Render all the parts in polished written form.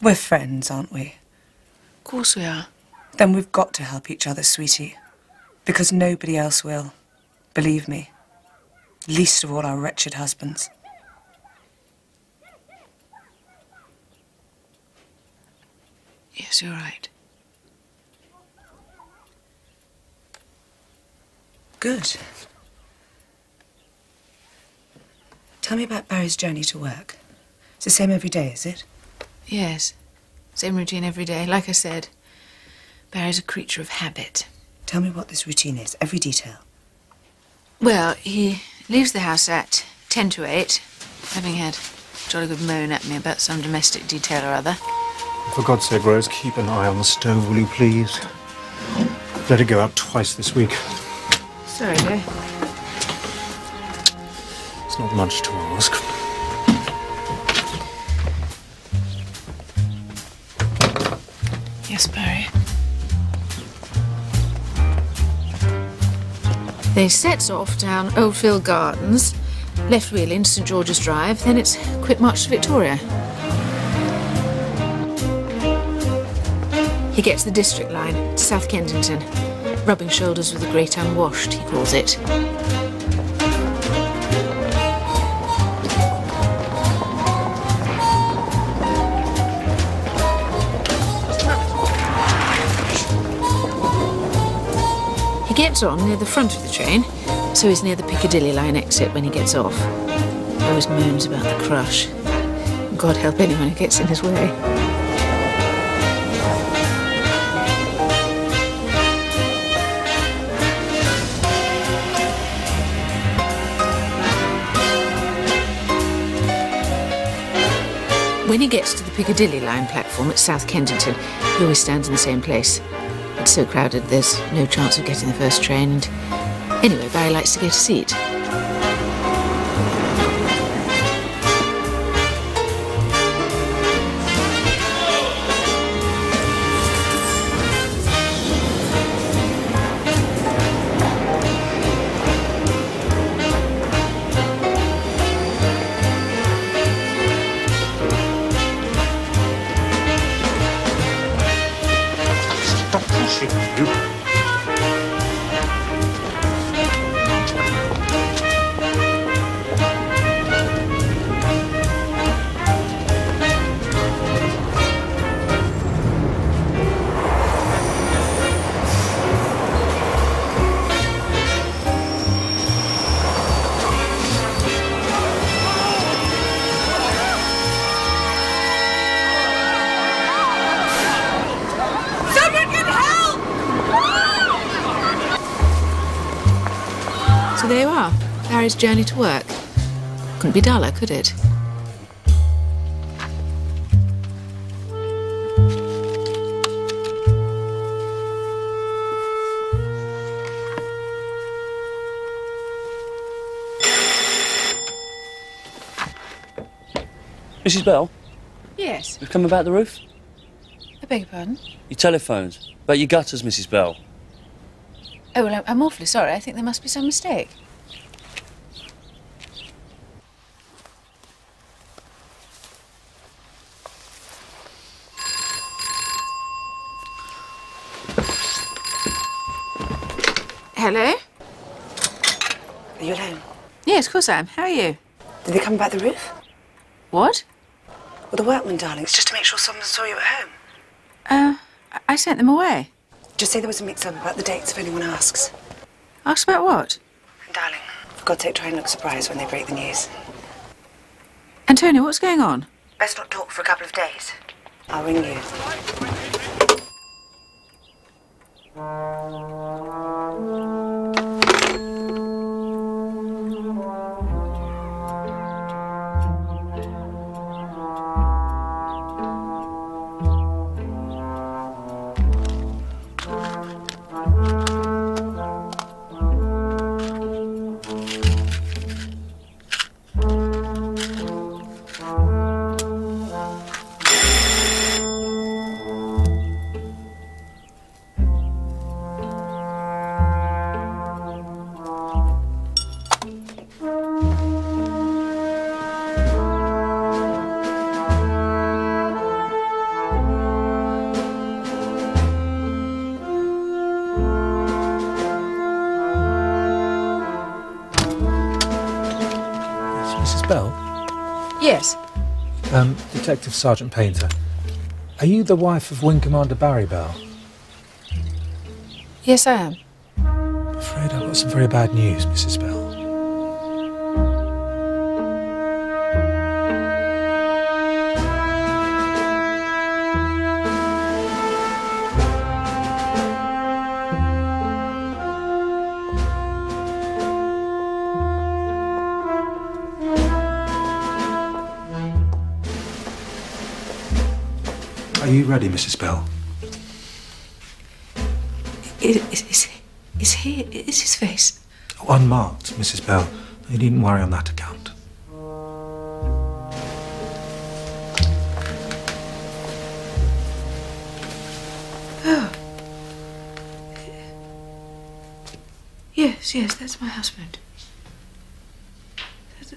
We're friends, aren't we? Of course we are. Then we've got to help each other, sweetie. Because nobody else will. Believe me. Least of all our wretched husbands. Yes, you're right. Good. Tell me about Barry's journey to work. It's the same every day, is it? Yes. Same routine every day. Like I said, Barry's a creature of habit. Tell me what this routine is, every detail. Well, he leaves the house at 7:50, having had a jolly good moan at me about some domestic detail or other. For God's sake, Rose, keep an eye on the stove, will you please? Let it go out twice this week. Sorry, dear. It's not much to ask. Yes, Barry. They set off down Oldfield Gardens, left really into St George's Drive, then it's quick march to Victoria. He gets the district line to South Kensington, rubbing shoulders with the great unwashed, he calls it. He gets on near the front of the train, so he's near the Piccadilly line exit when he gets off. Always moans about the crush. God help anyone who gets in his way. When he gets to the Piccadilly line platform at South Kensington, he always stands in the same place. It's so crowded there's no chance of getting the first train, and anyway, Barry likes to get a seat. There you are, Barry's journey to work. Couldn't be duller, could it? Mrs. Bell? Yes? You've come about the roof? I beg your pardon? You telephoned about your gutters, Mrs. Bell. Oh, well, I'm awfully sorry. I think there must be some mistake. Hello? Are you alone? Yes, of course I am. How are you? Did they come about the roof? What? Well, the workmen, darling. It's just to make sure someone saw you at home. I sent them away. Just say there was a mix-up about the dates if anyone asks. Asks about what? And darling, for God's sake, try and look surprised when they break the news. Antonio, what's going on? Best not talk for a couple of days. I'll ring you. Yes. Detective Sergeant Painter, are you the wife of Wing Commander Barry Bell? Yes, I am. I'm afraid I've got some very bad news, Mrs. Bell. Are you ready, Mrs. Bell? Is his face? Oh, unmarked, Mrs. Bell. You needn't worry on that account. Oh. Yes, yes, that's my husband.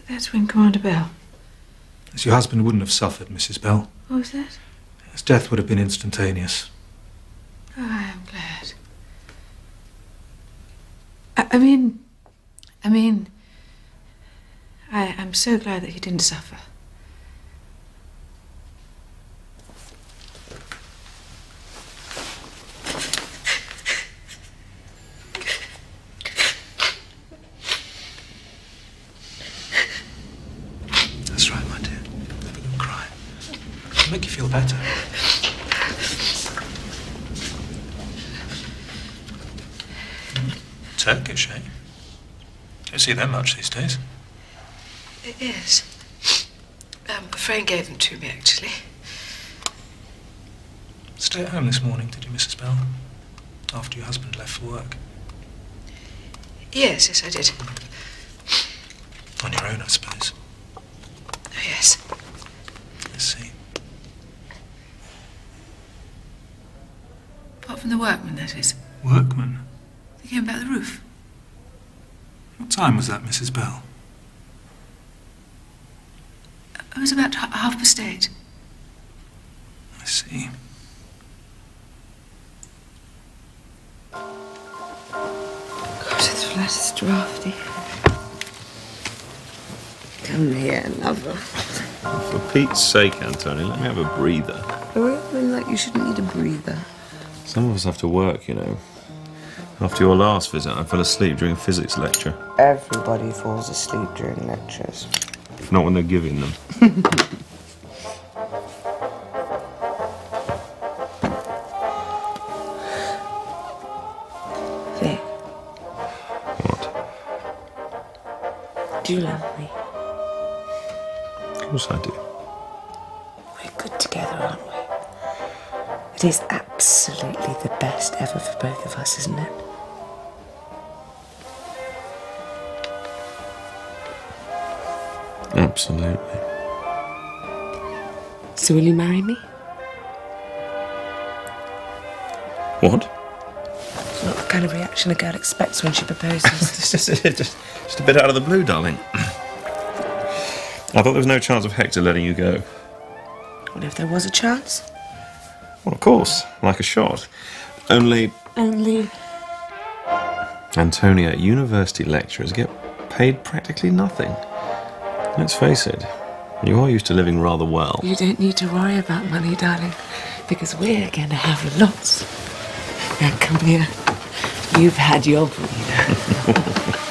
That's when Commander Bell. As your husband wouldn't have suffered, Mrs. Bell. What was that? His death would have been instantaneous. Oh, I am glad. I'm so glad that he didn't suffer. That's right, my dear. Never look cry. It'll make you feel better. Turkish, eh? Don't see them much these days. Yes. A friend gave them to me, actually. Stay at home this morning, did you, Mrs. Bell? After your husband left for work? Yes, yes, I did. On your own, I suppose. Oh, yes. I see. Apart from the workman, that is. Workman? Came about the roof. What time was that, Mrs. Bell? It was about 8:30. I see. Gosh, this flat is drafty. Come here, lover. For Pete's sake, Antonio, let me have a breather. I mean, like, you shouldn't need a breather. Some of us have to work, you know. After your last visit, I fell asleep during a physics lecture. Everybody falls asleep during lectures. If not when they're giving them. Vic. What? Do you love me? Of course I do. We're good together, aren't we? It is absolutely the best ever for both of us, isn't it? Absolutely. So will you marry me? What? It's not the kind of reaction a girl expects when she proposes. It's just a bit out of the blue, darling. I thought there was no chance of Hector letting you go. What if there was a chance? Well, of course, like a shot. Only... Antonia, university lecturers get paid practically nothing. Let's face it, you are used to living rather well. You don't need to worry about money, darling, because we're going to have lots. Now, come here. You've had your breather.